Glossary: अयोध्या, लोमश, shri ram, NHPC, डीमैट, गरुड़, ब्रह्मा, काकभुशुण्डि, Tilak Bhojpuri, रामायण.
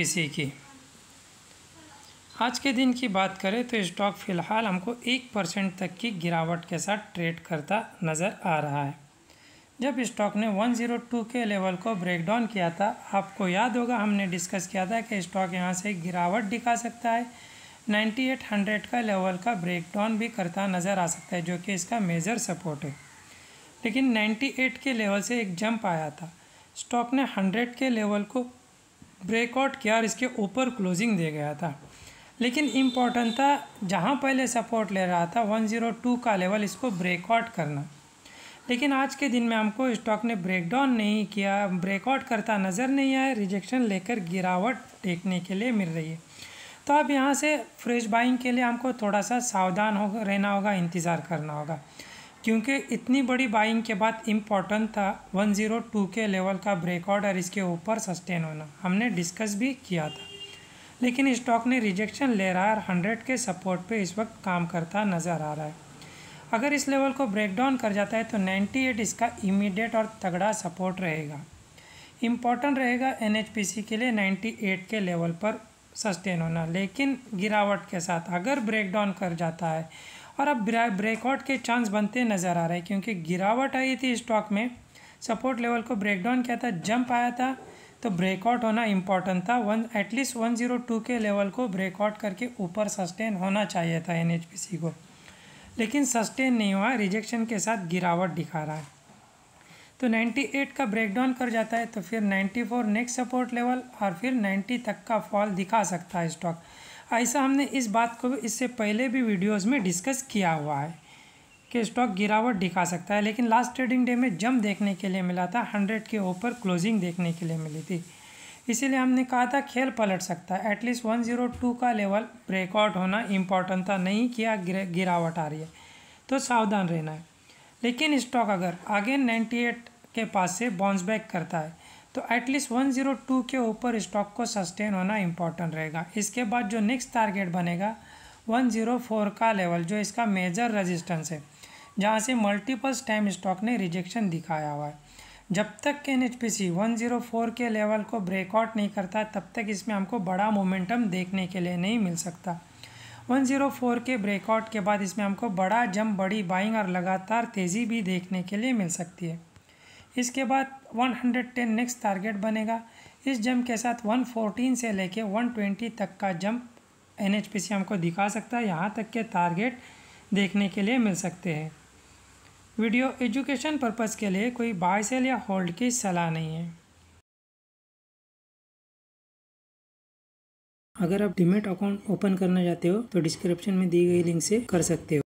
NHPC की। आज के दिन की बात करें तो स्टॉक फ़िलहाल हमको 1% तक की गिरावट के साथ ट्रेड करता नज़र आ रहा है। जब स्टॉक ने 102 के लेवल को ब्रेकडाउन किया था, आपको याद होगा हमने डिस्कस किया था कि स्टॉक यहां से गिरावट दिखा सकता है, 9800 का लेवल का ब्रेकडाउन भी करता नज़र आ सकता है जो कि इसका मेजर सपोर्ट है। लेकिन 98 के लेवल से एक जंप आया था, स्टॉक ने 100 के लेवल को ब्रेकआउट किया और इसके ऊपर क्लोजिंग दे गया था। लेकिन इम्पॉर्टेंट था जहाँ पहले सपोर्ट ले रहा था 102 का लेवल, इसको ब्रेकआउट करना। लेकिन आज के दिन में हमको स्टॉक ने ब्रेकडाउन नहीं किया, ब्रेकआउट करता नज़र नहीं आया, रिजेक्शन लेकर गिरावट देखने के लिए मिल रही है। तो अब यहाँ से फ्रेश बाइंग के लिए हमको थोड़ा सा सावधान रहना होगा, इंतज़ार करना होगा, क्योंकि इतनी बड़ी बाइंग के बाद इम्पॉर्टेंट था 102 के लेवल का ब्रेकआउट और इसके ऊपर सस्टेन होना, हमने डिस्कस भी किया था। लेकिन स्टॉक ने रिजेक्शन ले रहा है और 100 के सपोर्ट पर इस वक्त काम करता नज़र आ रहा है। अगर इस लेवल को ब्रेकडाउन कर जाता है तो 98 इसका इमीडिएट और तगड़ा सपोर्ट रहेगा। इम्पॉर्टेंट रहेगा एनएचपीसी के लिए 98 के लेवल पर सस्टेन होना, लेकिन गिरावट के साथ। अगर ब्रेकडाउन कर जाता है और अब ब्रेकआउट के चांस बनते नज़र आ रहे हैं, क्योंकि गिरावट आई थी स्टॉक में, सपोर्ट लेवल को ब्रेकडाउन किया था, जंप आया था, तो ब्रेकआउट होना इम्पॉर्टेंट था। एटलीस्ट 102 के लेवल को ब्रेकआउट करके ऊपर सस्टेन होना चाहिए था एनएचपीसी को, लेकिन सस्टेन नहीं हुआ, रिजेक्शन के साथ गिरावट दिखा रहा है। तो 98 का ब्रेकडाउन कर जाता है तो फिर 94 नेक्स्ट सपोर्ट लेवल और फिर 90 तक का फॉल दिखा सकता है स्टॉक। ऐसा हमने इस बात को इससे पहले भी वीडियोस में डिस्कस किया हुआ है कि स्टॉक गिरावट दिखा सकता है। लेकिन लास्ट ट्रेडिंग डे में जंप देखने के लिए मिला था, 100 के ऊपर क्लोजिंग देखने के लिए मिली थी, इसीलिए हमने कहा था खेल पलट सकता है। एटलीस्ट 102 का लेवल ब्रेकआउट होना इम्पॉर्टेंट था, नहीं किया, गिरावट आ रही है तो सावधान रहना है। लेकिन स्टॉक अगर आगे 98 के पास से बाउंस बैक करता है तो एटलीस्ट 102 के ऊपर स्टॉक को सस्टेन होना इम्पॉर्टेंट रहेगा। इसके बाद जो नेक्स्ट टारगेट बनेगा 104 का लेवल, जो इसका मेजर रजिस्टेंस है, जहाँ से मल्टीपल्स टाइम स्टॉक ने रिजेक्शन दिखाया हुआ है। जब तक एनएचपीसी 104 के लेवल को ब्रेकआउट नहीं करता तब तक इसमें हमको बड़ा मोमेंटम देखने के लिए नहीं मिल सकता। 104 के ब्रेकआउट के बाद इसमें हमको बड़ा जंप, बड़ी बाइंग और लगातार तेज़ी भी देखने के लिए मिल सकती है। इसके बाद 110 नेक्स्ट टारगेट बनेगा। इस जंप के साथ 114 से लेके 120 तक का जंप एनएचपीसी हमको दिखा सकता है, यहाँ तक के टारगेट देखने के लिए मिल सकते हैं। वीडियो एजुकेशन पर्पज़ के लिए, कोई बाय सेल या होल्ड की सलाह नहीं है। अगर आप डीमैट अकाउंट ओपन करना चाहते हो तो डिस्क्रिप्शन में दी गई लिंक से कर सकते हो।